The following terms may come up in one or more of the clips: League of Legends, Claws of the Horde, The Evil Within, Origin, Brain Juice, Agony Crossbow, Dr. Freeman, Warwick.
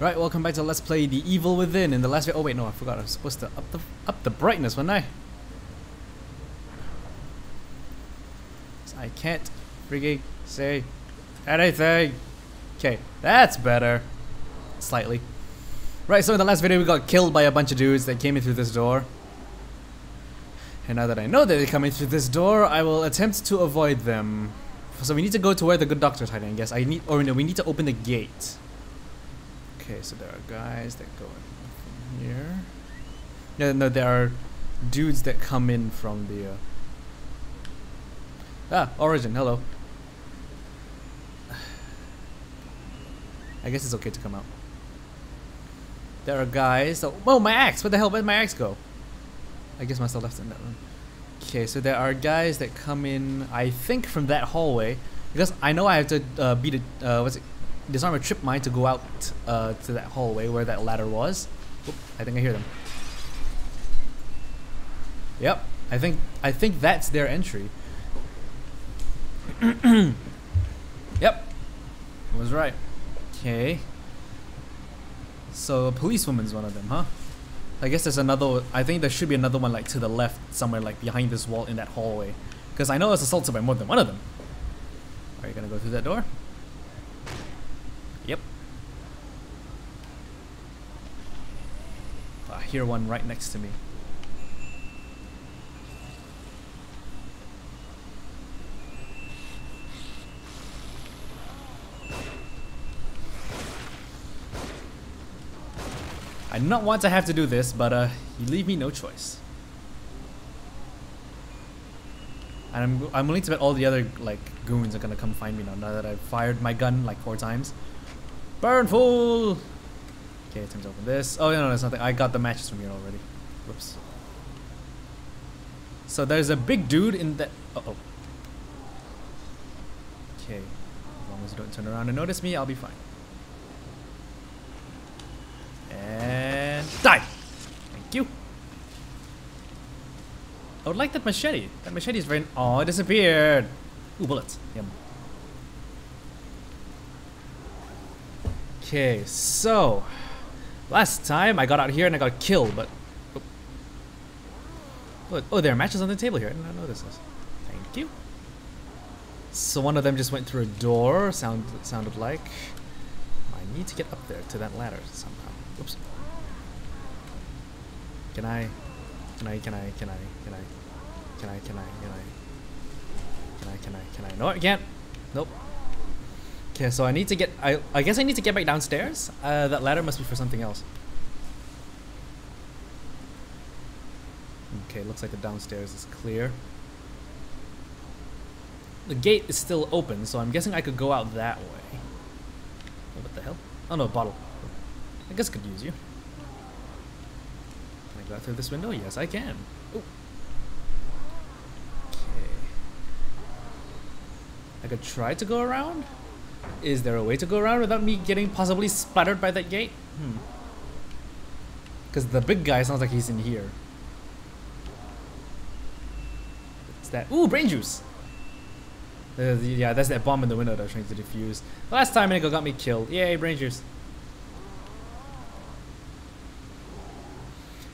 Right, welcome back to Let's Play The Evil Within. In the last video, oh wait, no, I forgot I was supposed to up the brightness, wasn't I? So I can't friggin' say anything. Okay, that's better. Slightly. Right, so in the last video we got killed by a bunch of dudes that came in through this door. And now that I know that they're coming through this door, I will attempt to avoid them. So we need to go to where the good doctor's hiding, I guess. We need to open the gate. Okay, so there are guys that go in from here. No, there are dudes that come in from the... Origin, hello. I guess it's okay to come out. There are guys... So, whoa, my axe! What the hell? Where'd my axe go? I guess I must have left it in that room. Okay, so there are guys that come in, I think, from that hallway. Because I know I have to beat a... disarm a trip mine to go out to that hallway where that ladder was. Oop, I think I hear them. Yep, I think that's their entry. Yep, I was right. Okay. So a policewoman's one of them, huh? I guess there's another. I think there should be another one like to the left somewhere, like behind this wall in that hallway, because I know I was assaulted by more than one of them. Are you gonna go through that door? Yep. I hear one right next to me. I do not want to have to do this, but you leave me no choice. And I'm willing to bet all the other like goons are gonna come find me now that I've fired my gun like 4 times. Burn, fool! Okay, time to open this. Oh, no, there's nothing. I got the matches from here already. Whoops. So there's a big dude in that... Uh-oh. Okay. As long as you don't turn around and notice me, I'll be fine. And... Die! Thank you. I would like that machete. That machete is very... Oh, it disappeared! Ooh, bullets. Yum. Okay, so last time I got out here and I got killed, but oh, there are matches on the table here. I did not know this was. Thank you. So one of them just went through a door. Sounded like I need to get up there to that ladder somehow. Oops. Can I? No, I can't. Nope. Okay, so I need to get... I guess I need to get back downstairs. That ladder must be for something else. Okay, looks like the downstairs is clear. The gate is still open, so I'm guessing I could go out that way. Oh, what the hell? Oh no, a bottle. I guess I could use you. Can I go out through this window? Yes, I can. Ooh. Okay. I could try to go around? Is there a way to go around without me getting possibly splattered by that gate? Because the big guy sounds like he's in here. What's that? Ooh, brain juice! Yeah, that's that bomb in the window that I was trying to defuse. Last time Nico got me killed. Yay, brain juice.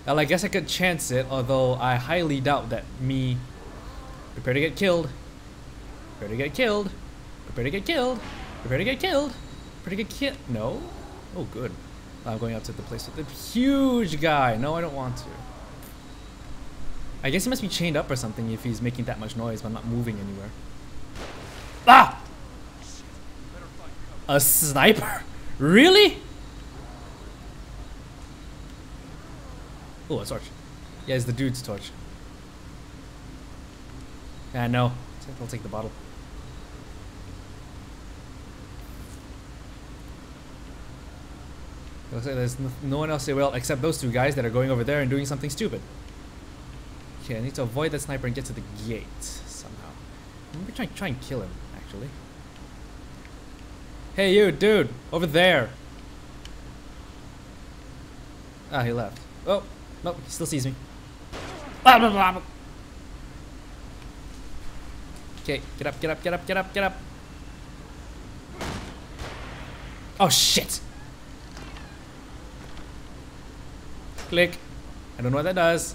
Well, I guess I could chance it, although I highly doubt that me... Prepare to get killed. Prepare to get killed. Prepare to get killed. Prepare to get killed. Prepare to get killed. No? Oh, good. I'm going up to the place with the huge guy. No, I don't want to. I guess he must be chained up or something if he's making that much noise but not moving anywhere. Ah! A sniper? Really? Oh, a torch. Yeah, it's the dude's torch. Ah, no. I'll take the bottle. Looks like there's no one else here except those two guys that are going over there and doing something stupid. Okay, I need to avoid that sniper and get to the gate somehow. I'm gonna try and kill him, actually. Hey you, dude! Over there! Ah, he left. Oh, nope, he still sees me. Okay, get up, get up, get up, get up, get up! Oh shit! Click. I don't know what that does.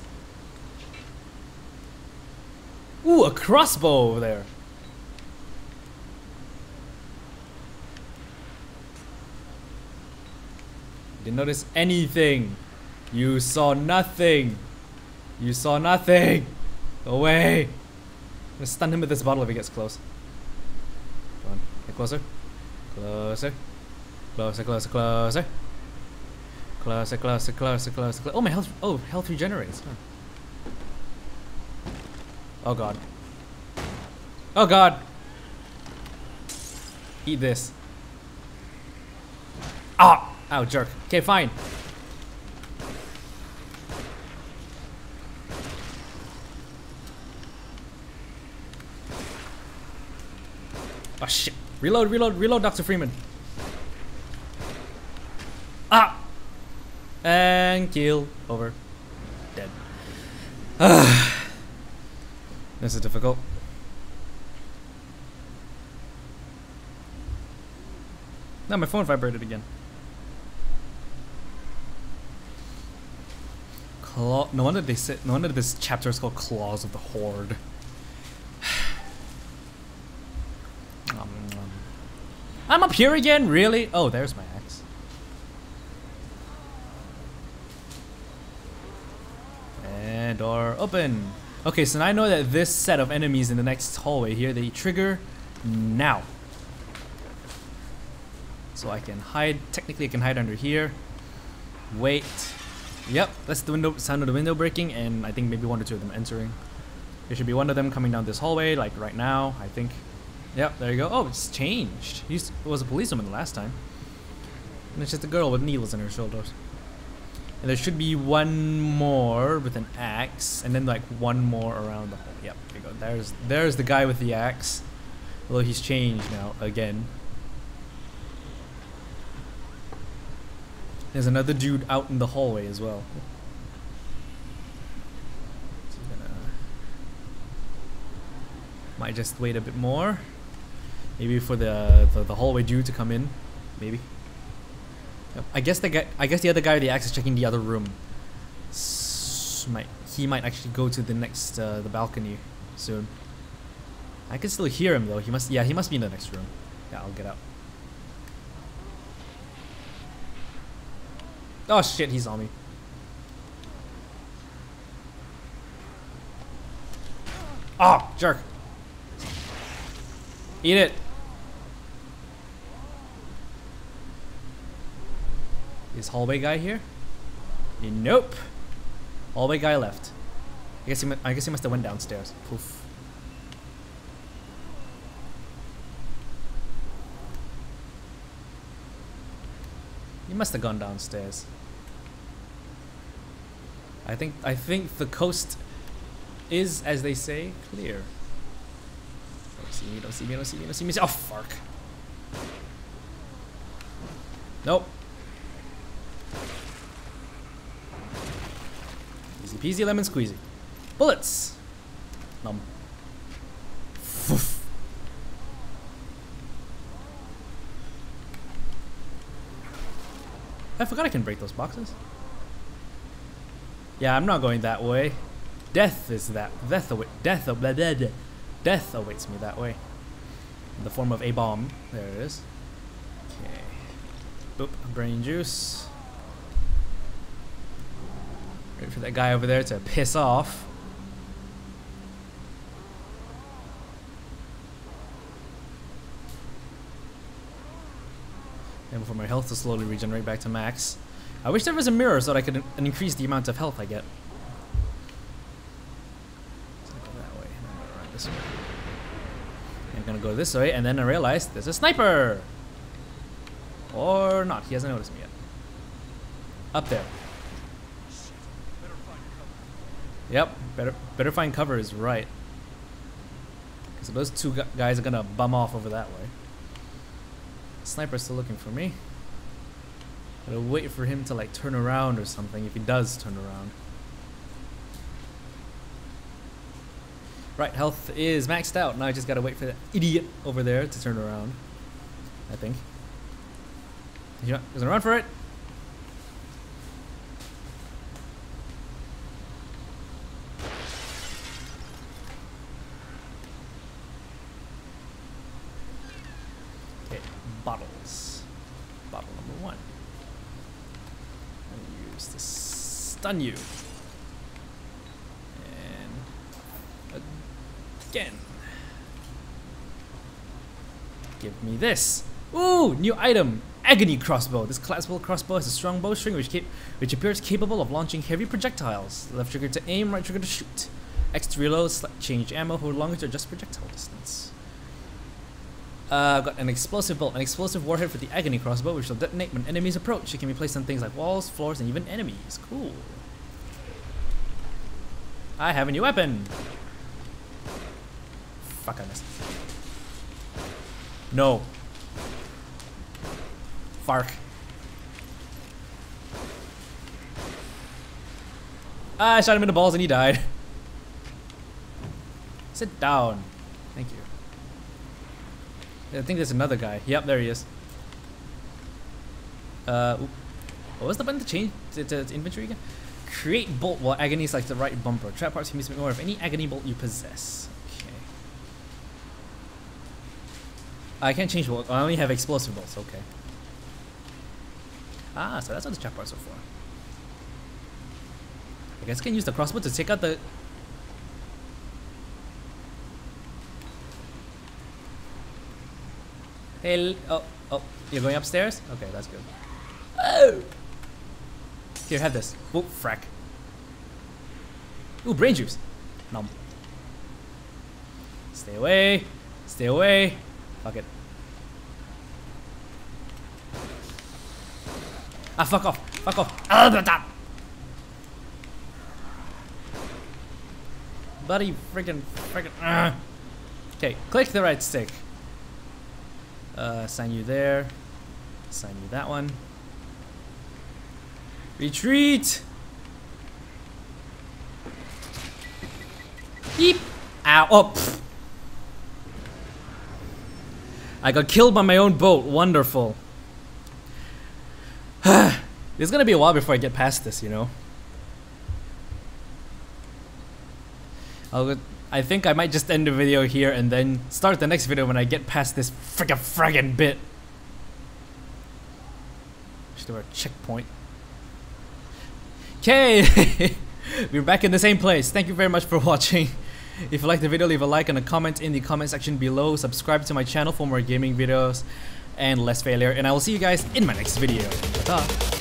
Ooh, a crossbow over there. Didn't notice anything. You saw nothing. You saw nothing. Away. I'm gonna stun him with this bottle if he gets close. Come on. Get closer. Closer. Closer, closer, closer. Closer, closer, closer, closer, closer. Oh, my health. Oh, health regenerates. Huh. Oh, God. Oh, God. Eat this. Ah! Ow, jerk. Okay, fine. Oh, shit. Reload, reload, reload, Dr. Freeman. Ah! And kill. Over. Dead. Ugh. This is difficult. Now my phone vibrated again. No wonder they said. No wonder this chapter is called "Claws of the Horde." I'm up here again, really? Oh, there's my axe. And door open. Okay, so now I know that this set of enemies in the next hallway here, they trigger now. So I can hide. Technically, I can hide under here. Wait. Yep, that's the window sound of the window breaking, and I think maybe one or two of them entering. There should be one of them coming down this hallway, like right now, I think. Yep, there you go. Oh, it's changed. It was a policewoman the last time. And it's just a girl with needles in her shoulders. And there should be one more with an axe, and then like one more around the hole. Yep, there you go. There's the guy with the axe. Although he's changed now, again. There's another dude out in the hallway as well. So might just wait a bit more. Maybe for the hallway dude to come in. Maybe. Yep. I guess the other guy with the axe is checking the other room. He might actually go to the next the balcony soon. I can still hear him though. He must be in the next room. Yeah, I'll get out. Oh shit, he saw me. Oh, jerk. Eat it. Is hallway guy here? Nope. Hallway guy left. I guess he must have went downstairs. Poof. He must have gone downstairs. I think the coast is, as they say, clear. Don't see me, don't see me, don't see me, don't see me. Oh, fuck. Nope. Easy peasy lemon squeezy. Bullets! Numb. Foof. I forgot I can break those boxes. Yeah, I'm not going that way. Death is that. Death awaits me that way. In the form of a bomb. There it is. Okay. Boop. Brain juice. Wait for that guy over there to piss off. And for my health to slowly regenerate back to max. I wish there was a mirror so that I could increase the amount of health I get. So I go that way, and I'm gonna run this way. I'm gonna go this way, and then I realized there's a sniper! Or not, he hasn't noticed me yet. Up there. Yep, better find cover is right. Because those two guys are gonna bum off over that way. Sniper's still looking for me. Gotta wait for him to like turn around or something if he does turn around. Right, health is maxed out. Now I just gotta wait for that idiot over there to turn around. I think. He's gonna run for it. and use the stun you. And again. Give me this. Ooh, new item. Agony Crossbow. This collapsible crossbow has a strong bowstring which appears capable of launching heavy projectiles. Left trigger to aim, right trigger to shoot. X to reload, change ammo, hold longer to adjust projectile distance. Got an explosive bolt, an explosive warhead for the Agony Crossbow, which will detonate when enemies approach. It can be placed on things like walls, floors, and even enemies. Cool. I have a new weapon. Fuck, I missed. No. Fark. I shot him in the balls and he died. Sit down. Thank you. I think there's another guy. Yep, there he is. What was the button to change to inventory again? Create bolt while agony is like the right bumper. Trap parts can be made more of any agony bolt you possess. Okay. I can't change bolt. I only have explosive bolts. Okay. Ah, so that's what the trap parts are for. I guess I can use the crossbow to take out the. Hey, oh, you're going upstairs? Okay, that's good. Oh! Here, have this. Whoop, frack. Ooh, brain juice. Nom. Stay away. Stay away. Fuck it. Ah, fuck off. Fuck off. Bloody friggin'. Okay, click the right stick. Sign you there. Sign you that one. Retreat! Beep! Ow! Oh! Pfft. I got killed by my own boat. Wonderful. There's gonna be a while before I get past this, you know. I think I might just end the video here and then start the next video when I get past this friggin' bit. Should do a checkpoint. Okay! We're back in the same place. Thank you very much for watching. If you liked the video, leave a like and a comment in the comment section below. Subscribe to my channel for more gaming videos and less failure. And I will see you guys in my next video. Ta-ta.